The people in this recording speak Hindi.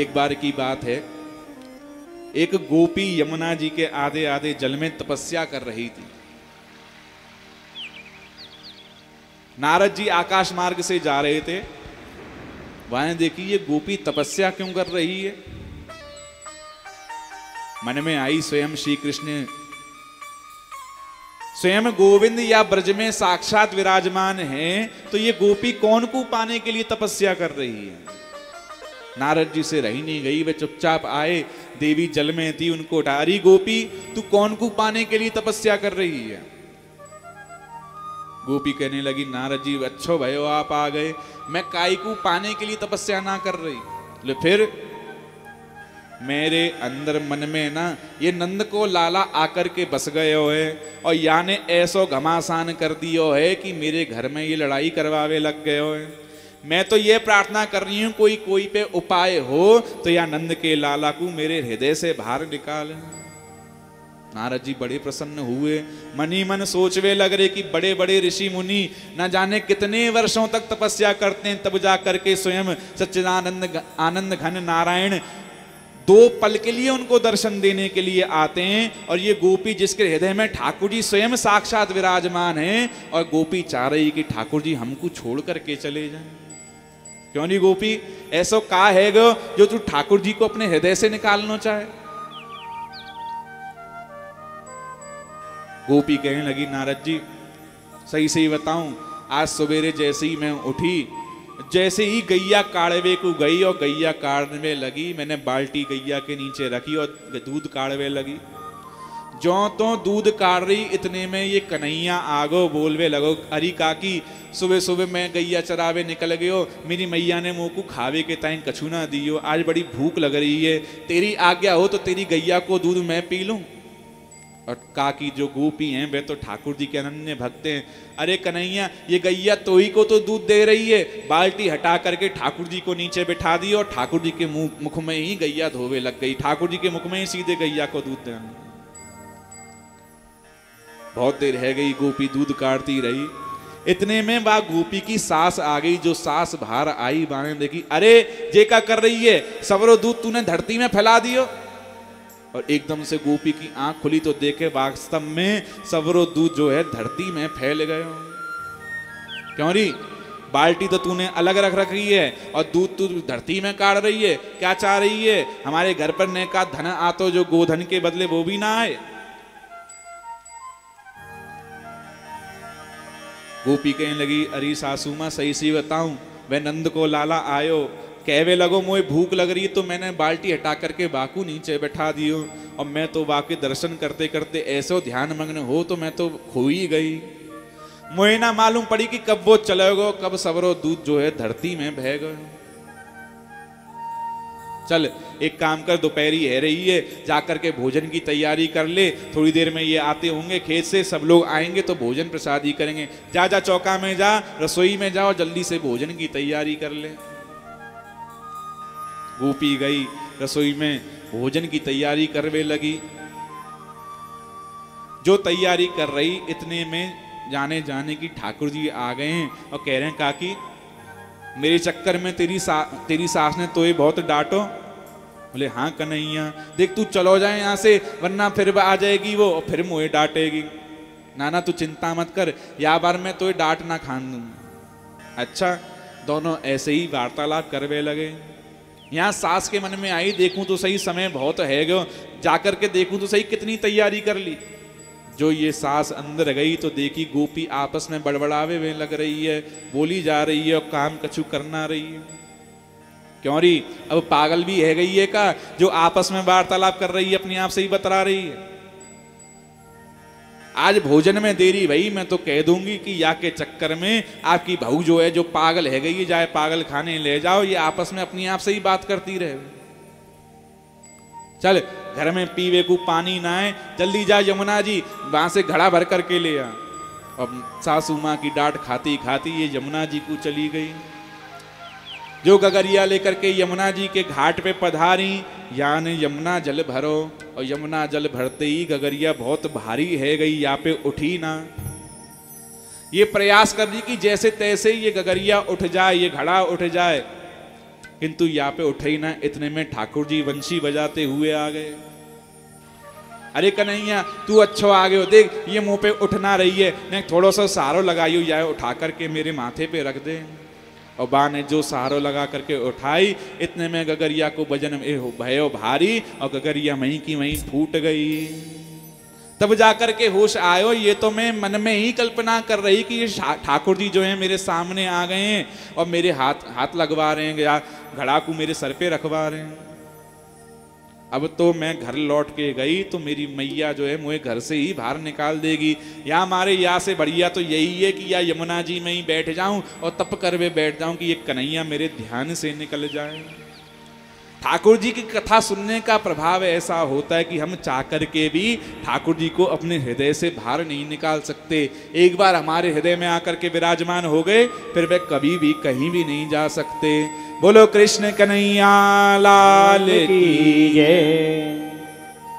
एक बार की बात है, एक गोपी यमुना जी के आधे आधे जल में तपस्या कर रही थी। नारद जी आकाश मार्ग से जा रहे थे, वहां देखी ये गोपी तपस्या क्यों कर रही है। मन में आई स्वयं श्री कृष्ण, स्वयं गोविंद या ब्रज में साक्षात विराजमान हैं, तो ये गोपी कौन को पाने के लिए तपस्या कर रही है। नारद जी से रही नहीं गई, वे चुपचाप आए, देवी जल में थी, उनको उठा, अरे गोपी तू कौन को पाने के लिए तपस्या कर रही है। गोपी कहने लगी, नारद जी अच्छो भयो आप आ गए, मैं काई को पाने के लिए तपस्या ना कर रही। बोले फिर? मेरे अंदर मन में ना ये नंद को लाला आकर के बस गए हो है, और याने ऐसो घमासान कर दियो है कि मेरे घर में ये लड़ाई करवावे लग गए हो है। मैं तो ये प्रार्थना कर रही हूँ कोई कोई पे उपाय हो तो या नंद के लाला को मेरे हृदय से बाहर निकाल। नारद जी बड़े प्रसन्न हुए, मनी मन सोचवे लग रहे कि बड़े बड़े ऋषि मुनि न जाने कितने वर्षों तक तपस्या करते हैं, तब जा करके स्वयं सच्चिदानंद आनंद घन नारायण दो पल के लिए उनको दर्शन देने के लिए आते हैं, और ये गोपी जिसके हृदय में ठाकुर जी स्वयं साक्षात विराजमान हैं, और गोपी चाह रही कि ठाकुर जी हमको छोड़ करके चले जाएं। क्यों नहीं गोपी, ऐसा का है जो तू ठाकुर जी को अपने हृदय से निकालना चाहे। गोपी कहने लगी, नारद जी सही से ही बताऊं, आज सवेरे जैसे ही मैं उठी, जैसे ही गैया काड़वे को गई और गैया काड़ने लगी, मैंने बाल्टी गैया के नीचे रखी और दूध काड़वे लगी। जो तो दूध काड़ रही, इतने में ये कन्हैया आगो, बोलवे लगो, अरे काकी सुबह सुबह मैं गैया चरावे निकल गयो, मेरी मैया ने मोह को खावे के टाइम कछु ना दियो, आज बड़ी भूख लग रही है, तेरी आज्ञा हो तो तेरी गैया को दूध मैं पी लूँ। और काकी जो गोपी हैं वे तो ठाकुर जी के अनन्य भक्त हैं, अरे कन्हैया ये गैया तो ही को तो दूध दे रही है। बाल्टी हटा करके ठाकुर जी को नीचे बिठा दी और ठाकुर जी के मुख में ही गैया धोवे लग गई, ठाकुर जी के मुख में ही सीधे गैया को दूध देने। बहुत देर रह गई, गोपी दूध काटती रही, इतने में वह गोपी की सास आ गई। जो सास बाहर आई, बाहर देखी, अरे जे का कर रही है, सवरो दूध तूने धरती में फैला दियो। और एकदम से गोपी की आंख खुली तो देखे वास्तव में सवरो दूध जो है धरती में फैल गए। क्यों री, बाल्टी तो तूने अलग रख रखी है और दूध तू धरती में काढ़ रही है, क्या चाह रही है, हमारे घर पर नेका धन आतो जो गोधन के बदले वो भी ना आए। गोपी कहने लगी, अरे सासू माँ सही सी बताऊं, वह नंद को लाला आयो, कहवे लगो मुझे भूख लग रही है, तो मैंने बाल्टी हटा करके बाकू नीचे बैठा दियो, और मैं तो वाके दर्शन करते करते ऐसे ध्यान मग्न हो तो मैं तो खो ही गई, मुझे ना मालूम पड़ी कि कब वो चले गो, कब सवरो दूध जो है धरती में बह गए। चल एक काम कर, दोपहरी है रही है, जाकर के भोजन की तैयारी कर ले, थोड़ी देर में ये आते होंगे खेत से, सब लोग आएंगे तो भोजन प्रसाद ही करेंगे, जा जा चौका में जा, रसोई में जा और जल्दी से भोजन की तैयारी कर ले। गोपी गई रसोई में, भोजन की तैयारी करवे लगी। जो तैयारी कर रही, इतने में जाने जाने की ठाकुर जी आ गए हैं और कह रहे हैं, काकी मेरे चक्कर में तेरी सास ने तो ये बहुत डांटो। बोले हाँ कन्हैया, देख तू चलो जाए यहाँ से, वरना फिर आ जाएगी वो और फिर मुझे डांटेगी। नाना तू चिंता मत कर, या बार मैं तो ये डांट ना खान दूंगा। अच्छा, दोनों ऐसे ही वार्तालाप करवे लगे। यहाँ सास के मन में आई, देखूं तो सही समय बहुत है गो, जाकर के देखूं तो सही कितनी तैयारी कर ली। जो ये सास अंदर गई तो देखी गोपी आपस में बड़बड़ावे में लग रही है, बोली जा रही है और काम कछु करना रही है। क्यों री, अब पागल भी है गई है का जो आपस में वार्तालाप कर रही है, अपने आप से ही बतरा रही है। आज भोजन में देरी भई, मैं तो कह दूंगी कि या के चक्कर में आपकी बहू जो है जो पागल है गई, जाए पागल खाने ले जाओ, ये आपस में अपनी आप से ही बात करती रहे। चल घर में पीवे को पानी ना है, जल्दी जा यमुना जी वहां से घड़ा भर करके ले आ। अब सासू माँ की डांट खाती खाती ये यमुना जी को चली गई। जो गगरिया लेकर के यमुना जी के घाट पे पधारी, यान यमुना जल भरो, और यमुना जल भरते ही गगरिया बहुत भारी है गई, यहाँ पे उठी ना। ये प्रयास कर रही कि जैसे तैसे ये गगरिया उठ जाए, ये घड़ा उठ जाए। किंतु यहाँ पे उठे ही ना, इतने में ठाकुर जी वंशी बजाते हुए आ गए। अरे कन्हैया तू अच्छा आ गए हो, देख ये मुंह पे उठना रही है, नहीं थोड़ा सा सहारो लगाई या उठा करके मेरे माथे पे रख दे। और बा ने जो सहारो लगा करके उठाई, इतने में गगरिया को वजन भयो भारी और गगरिया वहीं की वहीं फूट गई। तब जाकर के होश आयो, ये तो मैं मन में ही कल्पना कर रही कि ये ठाकुर जी जो है मेरे सामने आ गए हैं और मेरे हाथ लगवा रहे हैं या घड़ा को मेरे सर पे रखवा रहे हैं। अब तो मैं घर लौट के गई तो मेरी मैया जो है मुझे घर से ही बाहर निकाल देगी, या हमारे यहाँ से बढ़िया तो यही है कि या यमुना जी में ही बैठ जाऊं और तप कर वे बैठ जाऊं कि ये कन्हैया मेरे ध्यान से निकल जाए। ठाकुर जी की कथा सुनने का प्रभाव ऐसा होता है कि हम चाह कर के भी ठाकुर जी को अपने हृदय से बाहर नहीं निकाल सकते। एक बार हमारे हृदय में आकर के विराजमान हो गए फिर वे कभी भी कहीं भी नहीं जा सकते। बोलो कृष्ण कन्हैया लाल की जय।